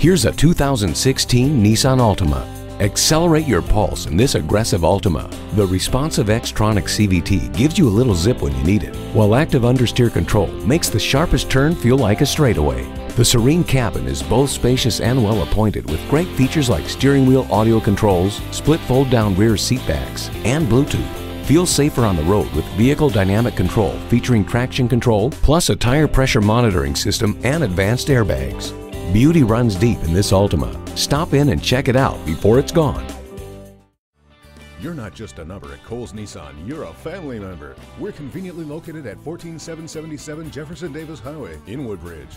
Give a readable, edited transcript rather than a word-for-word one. Here's a 2016 Nissan Altima. Accelerate your pulse in this aggressive Altima. The responsive Xtronic CVT gives you a little zip when you need it, while active understeer control makes the sharpest turn feel like a straightaway. The serene cabin is both spacious and well appointed with great features like steering wheel audio controls, split fold down rear seat backs, and Bluetooth. Feel safer on the road with vehicle dynamic control featuring traction control, plus a tire pressure monitoring system and advanced airbags. Beauty runs deep in this Altima. Stop in and check it out before it's gone. You're not just a number at Cowles Nissan, you're a family member. We're conveniently located at 14777 Jefferson Davis Highway in Woodbridge.